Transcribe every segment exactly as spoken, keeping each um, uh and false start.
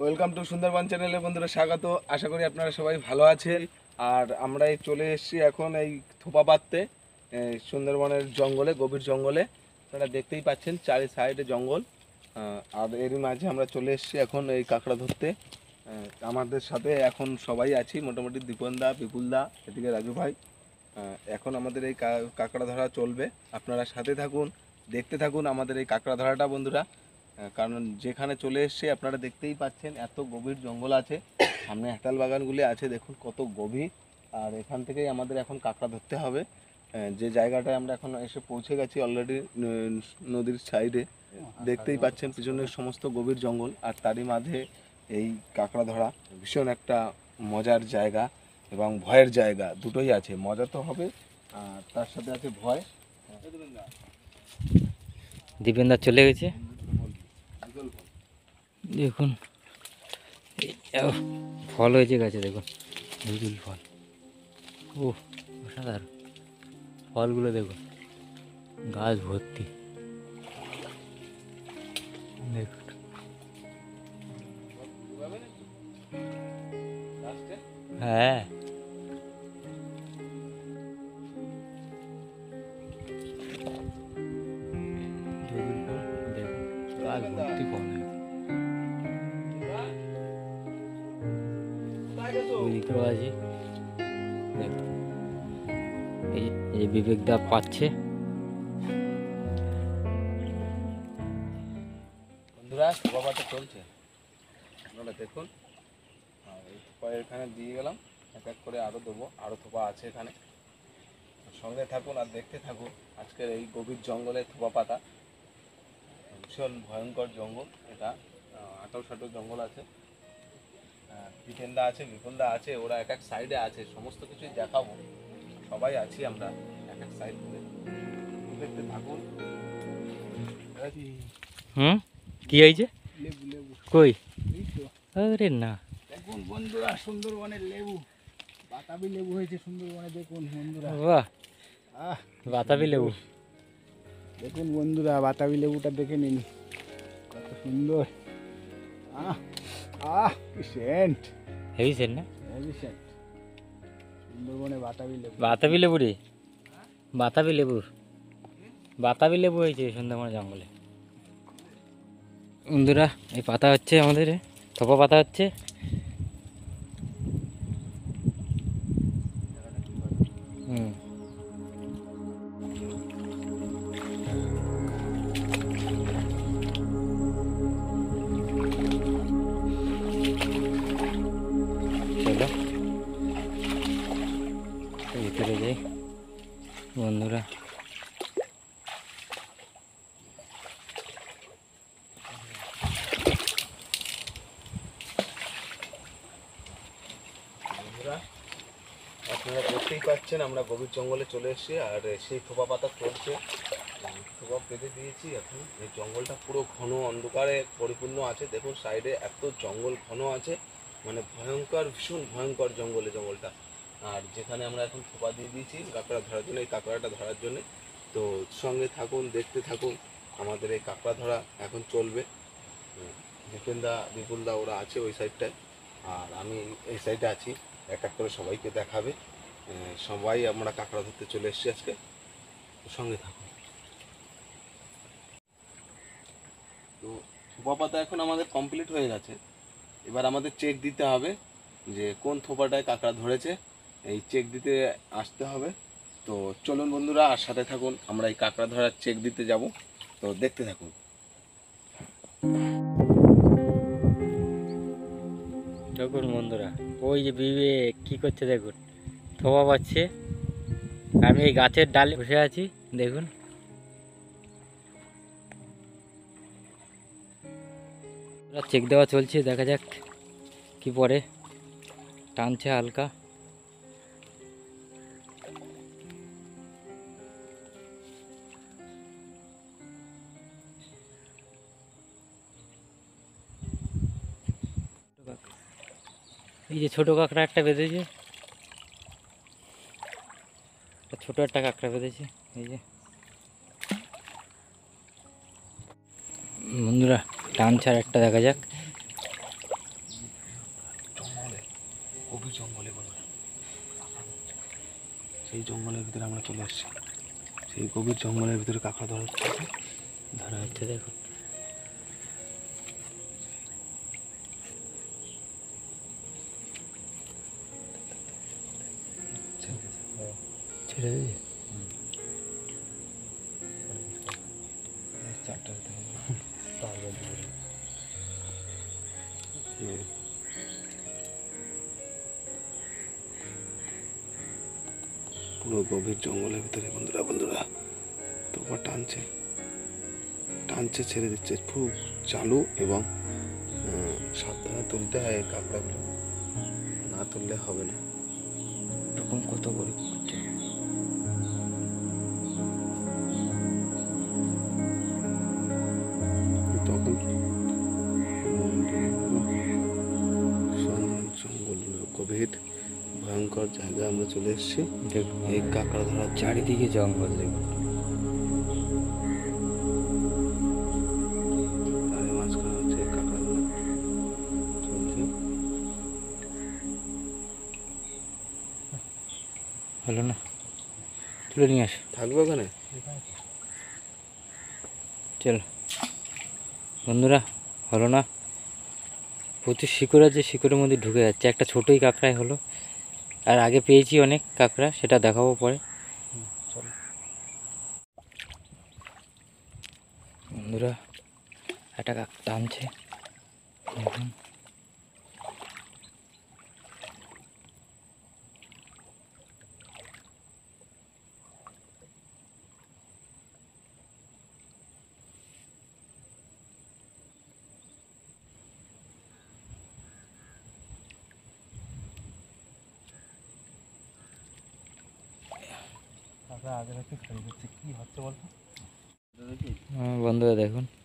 Welcome to Sundarban channel बंधुरा स्वागत। आशा करी अपनारा सबाई भालो आछेन। और आमरा चले एसेছি এখন এই থোপা পাততে সুন্দরবনের জঙ্গলে, গভীর জঙ্গলে। আপনারা দেখতেই পাচ্ছেন চারি সাইডে জঙ্গল। আর এরই মাঝে আমরা চলে এসেছি এখন এই কাঁকড়া ধরতে। আমাদের সাথে এখন সবাই আছি মোটামুটি, দীপন দা, বিপুল দা, এদিকে রাজু ভাই। এখন আমাদের এই কাঁকড়া ধরা চলবে, আপনারা সাথে থাকুন, দেখতে থাকুন আমাদের এই কাঁকড়া ধরাটা বন্ধুরা। কারণ যেখানে চলে এসেছি আপনারা দেখতেই পাচ্ছেন এত গভীর জঙ্গল আছে, সামনে হেতাল বাগানগুলি আছে, দেখুন কত গভীর। আর এখান থেকেই আমাদের এখন কাঁকড়া ধরতে হবে। যে জায়গাটায় আমরা এখন এসে পৌঁছে গেছি অলরেডি নদীর সাইডে, দেখতেই পাচ্ছেন পিছনের সমস্ত গভীর জঙ্গল। আর তারই মাঝে এই কাঁকড়া ধরা ভীষণ একটা মজার জায়গা এবং ভয়ের জায়গা, দুটোই আছে। মজা তো হবে আর তার সাথে আছে ভয়। দীপেন্দা চলে গেছে, দেখুন ফল হয়েছে গাছে, দেখুন দুল ফল, ও অসাধারণ ফলগুলো দেখুন, গাছ ভর্তি। দেখুন হ্যাঁ গাছ ভর্তি ফল। বিবেক দা পাচ্ছে। বন্ধুরা বাবাটা চলছে, আপনারা দেখুন এখানে দিয়ে গেলাম, এক এক করে আরো দেবো, আরো থোপা আছে এখানে। সঙ্গে থাকুন আর দেখতে থাকুন আজকের এই গভীর জঙ্গলে থোপা পাতা। ভীষণ ভয়ঙ্কর জঙ্গল এটা, আঠারো ষাটো জঙ্গল আছে। পিঠেন্দা আছে, বিপন্দা আছে, ওরা এক এক সাইডে আছে, সমস্ত কিছুই দেখাবো। সবাই আছি আমরা এক এক সাইড করে, দেখতে থাকুন। হুম কি হয়েছে? কই আরে না, দেখুন বন্ধুরা সুন্দরবনের লেবু, বাতাবি লেবু হয়েছে সুন্দরবনে। দেখুন বন্ধুরা, বাহ আহ বাতাবি লেবু, দেখুন বন্ধুরা বাতাবি লেবুটা দেখে নিন কত সুন্দর। আহ আহ কি সেন্ট, হেভি সেন্ট না? হেভি সেন্ট সুন্দরবনে বাতাবি লেবু। বাতাবি লেবু রে, বাতাবি লেবু, বাতাবি লেবু হয়েছে সুন্দরবনের জঙ্গলে। বন্ধুরা এই পাতা হচ্ছে আমাদের থোপা পাতা হচ্ছে। হুম ভিতরে যাই বন্ধুরা। আপনারা দেখতেই পাচ্ছেন আমরা গভীর জঙ্গলে চলে এসেছি। আর সেই থোপা পাতা চলছে, থোপা পেতে দিয়েছি। এখন এই জঙ্গলটা পুরো ঘন অন্ধকারে পরিপূর্ণ আছে, দেখুন সাইডে এত জঙ্গল ঘন আছে, মানে ভয়ঙ্কর, ভীষণ ভয়ঙ্কর জঙ্গলে জঙ্গলটা। আর যেখানে আমরা এখন থোপা দিয়ে দিয়েছি কাঁকড়া ধরার জন্য, এই কাঁকড়াটা ধরার জন্য। তো সঙ্গে থাকুন, দেখতে থাকুন আমাদের এই কাঁকড়া ধরা এখন চলবে। দীপেন্দা, বিপুলদা ওরা আছে ওই সাইডটায়, আর আমি এই সাইডে আছি। এক এক করে সবাইকে দেখাবে। সবাই আমরা কাঁকড়া ধরতে চলে এসেছি আজকে, সঙ্গে থাকুন। তো থোপা পাতা এখন আমাদের কমপ্লিট হয়ে গেছে। এবার আমাদের চেক দিতে হবে যে কোন থোপাটায় কাঁকড়া ধরেছে, এই চেক দিতে আসতে হবে। তো চলুন বন্ধুরা আর সাথে থাকুন, আমরা এই কাঁকড়া ধরার চেক দিতে যাব, তো দেখতে থাকুন। দেখুন বন্ধুরা ওই যে বিবেক কি করছে, দেখুন থোপা পাচ্ছে। আমি এই গাছের ডালে বসে আছি, দেখুন চেক দেওয়া চলছে। দেখা যাক কি পরে, টানছে হালকা। এই যে ছোট কাঁকড়া একটা বেঁধেছে, ছোট একটা কাঁকড়া বেঁধেছে। এই যে বন্ধুরা টান ছাড় একটা, দেখা যাক গভীর জঙ্গলে বন্ধুরা, সেই জঙ্গলের ভিতরে আমরা চলে আসছি। সেই গভীর জঙ্গলের ভিতরে কাঁকড়া ধরা ধরা হচ্ছে। দেখো ছেড়ে দিয়ে চারটা পুরো গভীর জঙ্গলের ভিতরে বন্ধুরা বন্ধুরা তোপা টানছে টানছে ছেড়ে দিচ্ছে। খুব চালু এবং সাবধানে তুলতে হয় কাঁকড়াগুলো, না তুললে হবে না। এরকম কত গরিব করছে। গভীর ভয়ঙ্কর জায়গায় আমরা চলে এসেছি। এই কাঁকড়া ধরা চারিদিকে জঙ্গল। দেখুন মাঝখানে হচ্ছে কাঁকড়া ধরা চলছে। হলো না, তুলে নিয়ে আস। থাকবো ওখানে। চলো বন্ধুরা, হলো না। প্রচুর শিকড় আছে, শিকড়ের মধ্যে ঢুকে যাচ্ছে। একটা ছোটোই কাঁকড়াই হলো, আর আগে পেয়েছি অনেক কাঁকড়া, সেটা দেখাবো পরে। বন্ধুরা একটা কাঁকড়া টানছে। দেখুন বন্ধুরা, দেখুন এই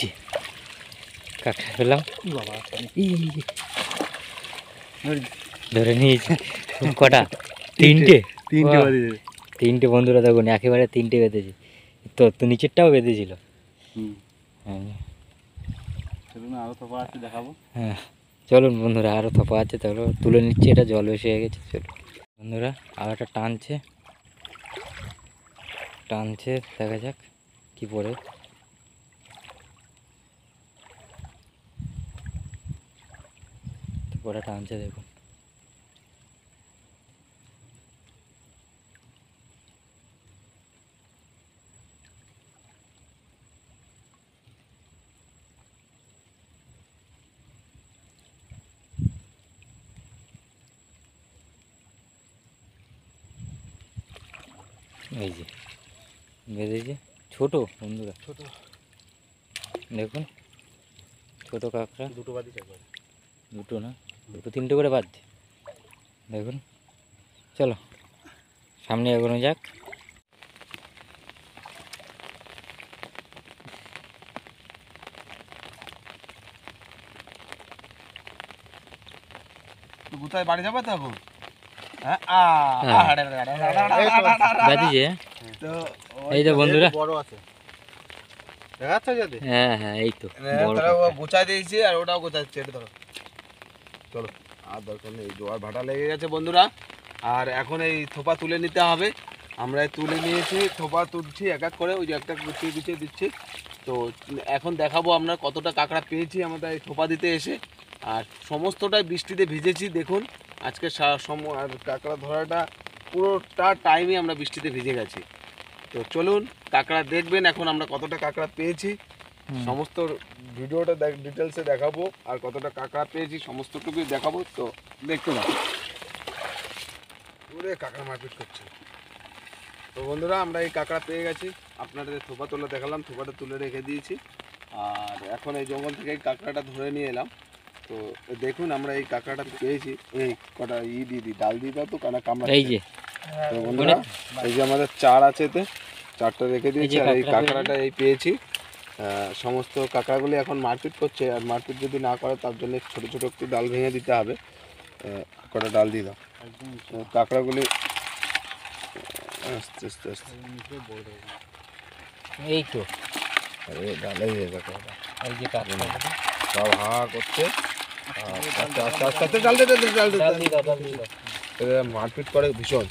যে কাঁকড়া পেলাম। ধরে নিয়েছি কটা, তিনটে তিনটে তিনটে বন্ধুরা দেখুন, একেবারে তিনটে বেঁধেছি। তো তো নিচেরটাও বেঁধেছিল। হ্যাঁ চলুন বন্ধুরা, আরো থপা আছে। চলো তুলে নিচ্ছে, এটা জল বেশি হয়ে গেছে। চলো বন্ধুরা, আর একটা টানছে টানছে দেখা যাক কি পড়ে। থপাটা টানছে দেখুন। এই যে বেঁধেছে ছোটো বন্ধুরা, ছোটো দেখুন ছোটো কাঁকড়া। দুটো বাঁধি, দুটো না দুটো তিনটে করে বাঁধছে দেখুন। চলো সামনে এগোনো যাক। কোথায় বাড়ি যাবে তো এখন? বন্ধুরা, আর এখন এই থোপা তুলে নিতে হবে। আমরা তুলে নিয়েছি, থোপা তুলছি এক এক করে। ওই যে একটা গুছিয়ে গুছিয়ে দিচ্ছি। তো এখন দেখাবো আমরা কতটা কাঁকড়া পেয়েছি আমরা এই থোপা দিতে এসে। আর সমস্তটাই বৃষ্টিতে ভিজেছি দেখুন। আজকে আর কাঁকড়া ধরাটা পুরোটা টাইমে আমরা বৃষ্টিতে ভিজে গেছি। তো চলুন কাঁকড়া দেখবেন এখন আমরা কতটা কাঁকড়া পেয়েছি। সমস্ত ভিডিওটা ডিটেলসে দেখাবো, আর কতটা কাঁকড়া পেয়েছি সমস্তটুকুই দেখাবো। তো দেখতে পাবেন। পুরো কাঁকড়া মারপিট করছে। তো বন্ধুরা, আমরা এই কাঁকড়া পেয়ে গেছি। আপনাদের থোপা তোলা দেখালাম, থোপাটা তুলে রেখে দিয়েছি। আর এখন এই জঙ্গল থেকে কাঁকড়াটা ধরে নিয়ে এলাম। তো দেখুন আমরা এই কাঁকড়াটা পেয়েছি। এই কটা ই দিদি ডাল দিয়ে দাও তো, কানা কামড়া। এই যে বন্ধুরা, এই যে আমাদের চার আছে, এতে চারটা রেখে দিয়েছি। আর এই কাঁকড়াটা এই পেয়েছি। সমস্ত কাঁকড়াগুলি এখন মারপিট করছে, আর মারপিট যদি না করে তার জন্য ছোটো ছোটো একটু ডাল ভেঙে দিতে হবে। কটা ডাল দিয়ে দাও। কাঁকড়াগুলি আস্তে আস্তে আস্তে এই তো আরে ডালাই হয়ে গেল আর যে কাটলো সব হা করতে আচ্ছা আচ্ছা আস্তে ডাল দে ডাল দে ডাল দে ডাল দে এরা মারপিট করে ভীষণ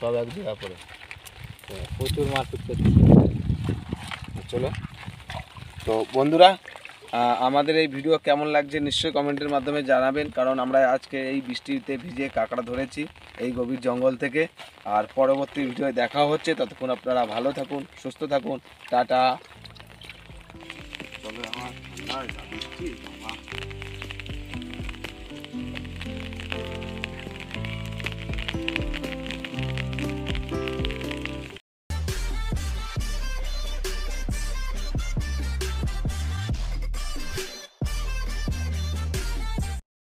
সব এক জায়গা পড়ে প্রচুর মারপিট করতে চলো। তো বন্ধুরা আমাদের এই ভিডিও কেমন লাগছে নিশ্চয়ই কমেন্টের মাধ্যমে জানাবেন, কারণ আমরা আজকে এই বৃষ্টিতে ভিজে কাঁকড়া ধরেছি এই গভীর জঙ্গল থেকে। আর পরবর্তী ভিডিওয় দেখা হচ্ছে, ততক্ষণ আপনারা ভালো থাকুন, সুস্থ থাকুন, টাটা।